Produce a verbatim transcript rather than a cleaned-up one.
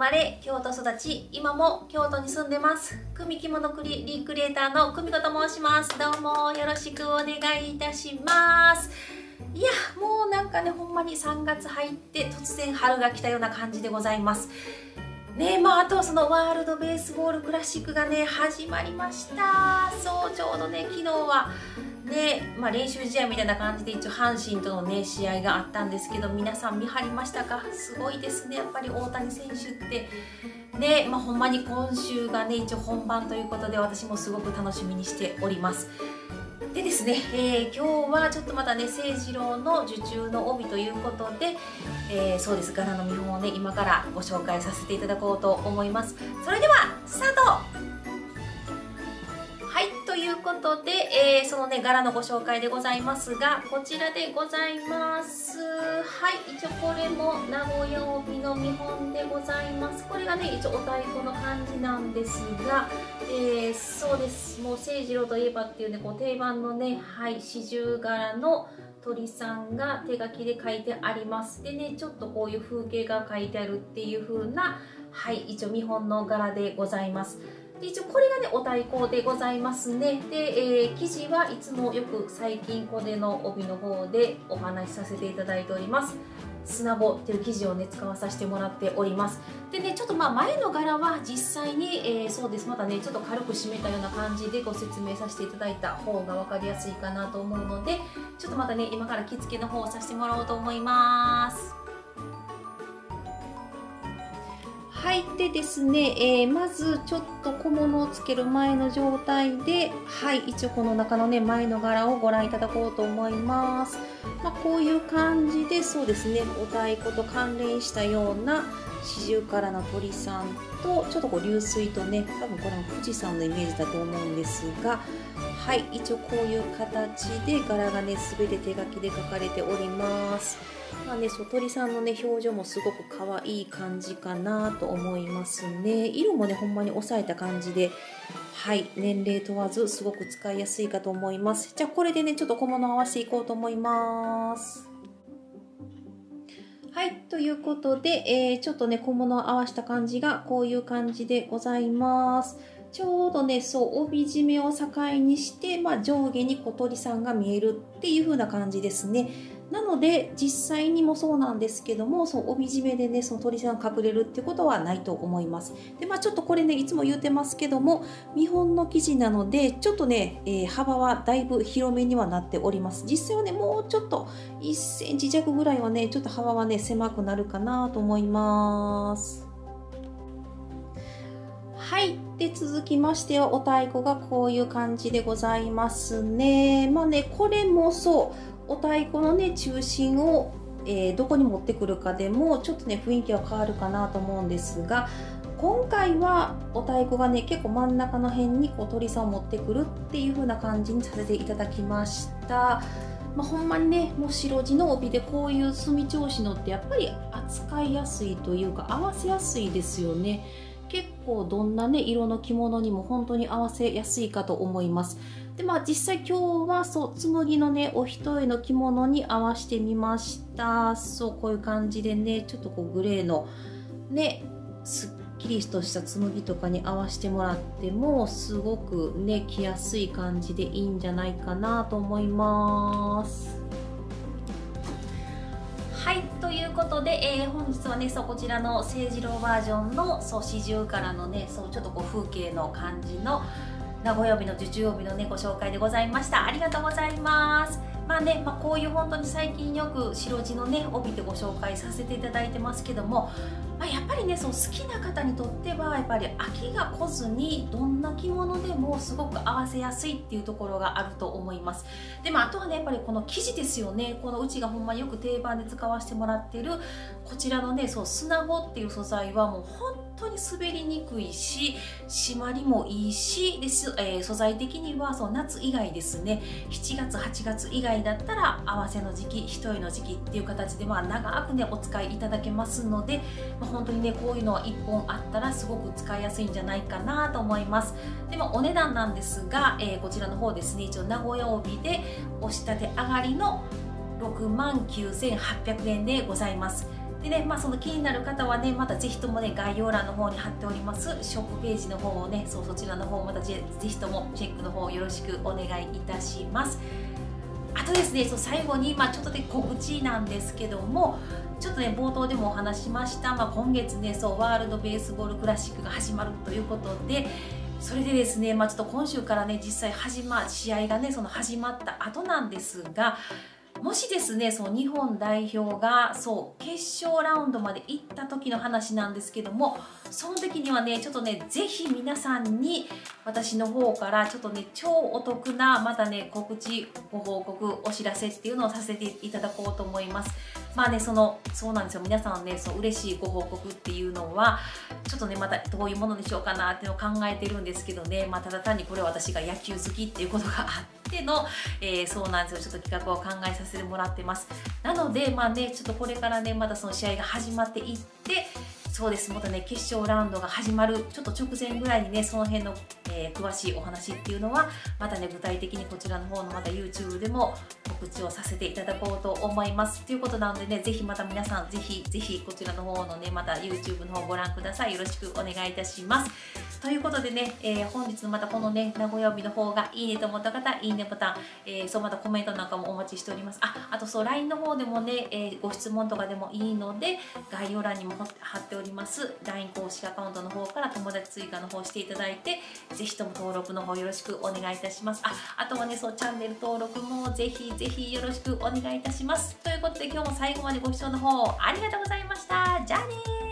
まれ、京都育ち、今も京都に住んでます。久美着物クリ、リクリエイターの久美子と申します。どうもよろしくお願いいたします。いや、もうなんかね、ほんまにさんがつ入って突然春が来たような感じでございます。ねえ、まあ、あとはそのワールドベースボールクラシックがね、始まりました。そう、ちょうどね、昨日は、ねまあ、練習試合みたいな感じで一応阪神との、ね、試合があったんですけど、皆さん見張りましたか？すごいですね、やっぱり大谷選手って、ねまあ、ほんまに今週が、ね、一応本番ということで、私もすごく楽しみにしております。でですね、えー、今日はちょっとまたね、清次郎の受注の帯ということで、えー、そうです、柄の見本をね、今からご紹介させていただこうと思います。それでは、スタート！はい、ということで、えー、そのね、柄のご紹介でございますが、こちらでございます。はい、一応これも名古屋帯の見本でございます。これがね、一応お太鼓の感じなんですが、えー、そうです、もう清次郎といえばっていうね、こう定番のね、はい、四十柄の鳥さんが手書きで書いてあります。でね、ちょっとこういう風景が書いてあるっていう風な、はい、一応見本の柄でございます。で一応これがね、お太鼓でございますね。で、えー、生地はいつもよく最近こでの帯の方でお話しさせていただいております。砂棒っていう生地をね、使わさせてもらっております。でね、ちょっとまあ前の柄は実際に、えー、そうです、またね、ちょっと軽く締めたような感じでご説明させていただいた方が分かりやすいかなと思うので、ちょっとまたね、今から着付けの方をさせてもらおうと思います。はい、でですね、えー、まずちょっと小物をつける前の状態で、はい、一応この中のね、前の柄をご覧いただこうと思います。まあ、こういう感じで、そうですね、お太鼓と関連したような四十からの鳥さんと、ちょっとこう流水とね、多分これも富士山のイメージだと思うんですが、はい、一応こういう形で柄がね、すべて手書きで描かれております。まあね、そう、鳥さんのね、表情もすごく可愛い感じかなと思いますね。色もね、ほんまに抑えた感じで、はい、年齢問わずすごく使いやすいかと思います。じゃあこれでね、ちょっと小物を合わせていこうと思います。はい、ということで、えー、ちょっとね、小物を合わせた感じがこういう感じでございます。ちょうどね、そう、帯締めを境にして、まあ、上下に小鳥さんが見えるっていう風な感じですね。なので、実際にもそうなんですけども、そう、帯締めでね、その鳥さんが隠れるっていうことはないと思います。で、まあ、ちょっとこれね、いつも言うてますけども、見本の生地なので、ちょっとね、えー、幅はだいぶ広めにはなっております。実際はね、もうちょっといっセンチ弱ぐらいはね、ちょっと幅はね、狭くなるかなと思います。はい。で、続きましては、お太鼓がこういう感じでございますね。まあね、これもそう、お太鼓のね、中心を、えー、どこに持ってくるかでも、ちょっとね、雰囲気は変わるかなと思うんですが、今回はお太鼓がね、結構真ん中の辺にこう鳥さんを持ってくるっていう風な感じにさせていただきました。まあ、ほんまにね、もう白地の帯でこういう墨調子のって、やっぱり扱いやすいというか、合わせやすいですよね。結構どんなね、色の着物にも本当に合わせやすいかと思います。で、まあ実際今日はそう、紬のね、お一重の着物に合わせてみました。そう、こういう感じでね、ちょっとこうグレーのね、すっきりとした紬とかに合わせてもらっても、すごくね、着やすい感じでいいんじゃないかなと思います。はい、ということで、えー、本日はね、そうこちらの清次郎バージョンのそう四十からのね、そうちょっとこう風景の感じの名古屋帯の受注帯のね、ご紹介でございました。ありがとうございます。まあね、まあ、こういう本当に最近よく白地のね、帯でご紹介させていただいてますけども、まあ、やっぱりね、そう好きな方にとってはやっぱり飽きが来ずにどんな着物でもすごく合わせやすいっていうところがあると思います。でもあとはね、やっぱりこの生地ですよね。このうちがほんまによく定番で使わせてもらってるこちらのね、そう砂子っていう素材はもう本当に滑りにくいし、締まりもいいしです、えー、素材的にはそう夏以外ですね、しちがつはちがつ以外だったら合わせの時期、一重の時期っていう形で、まあ長くねお使いいただけますので、まあ本当にね、こういうのはいっぽんあったらすごく使いやすいんじゃないかなと思います。でもお値段なんですが、えー、こちらの方ですね、一応名古屋帯でお仕立て上がりのろくまんきゅうせんはっぴゃくえんでございます。でね、まあ、その気になる方はね、またぜひともね、概要欄の方に貼っておりますショップページの方をね、そうそちらの方またぜひともチェックの方よろしくお願いいたします。あとですね、そう最後に、まあ、ちょっとで告知なんですけども、ちょっとね冒頭でもお話しました、まあ、今月ねそうワールドベースボールクラシックが始まるということで、それでですね、まあ、ちょっと今週からね実際始ま試合がねその始まった後なんですが。もしですね、そう日本代表がそう決勝ラウンドまで行った時の話なんですけども、その時にはねちょっとねぜひ皆さんに私の方からちょっとね超お得なまたね告知ご報告お知らせっていうのをさせていただこうと思います。まあねそのそうなんですよ、皆さんねそう嬉しいご報告っていうのはちょっとねまたどういうものにしようかなっていうのを考えてるんですけどね、まあ、ただ単にこれは私が野球好きっていうことがあっての、えー、そうなんですよ、ちょっと企画を考えさせてもらってます。なのでまあねちょっとこれからねまたその試合が始まっていって、そうですまたね決勝ラウンドが始まるちょっと直前ぐらいにねその辺の、えー、詳しいお話っていうのはまたね具体的にこちらの方のまた YouTube でも告知をさせていただこうと思いますということなのでね、ぜひまた皆さんぜひぜひこちらの方のねまた YouTube の方ご覧ください。よろしくお願いいたします。ということでね、えー、本日のまたこのね名古屋日の方がいいねと思った方いいねボタン、えー、そうまたコメントなんかもお待ちしております。あ、あとそう ライン の方でもね、えー、ご質問とかでもいいので概要欄にも貼っております ライン 公式アカウントの方から友達追加の方していただいて、ぜひとも登録の方よろしくお願いいたします。あ、あとはねそうチャンネル登録もぜひぜひよろしくお願いいたします。ということで今日も最後までご視聴の方ありがとうございました。じゃあねー。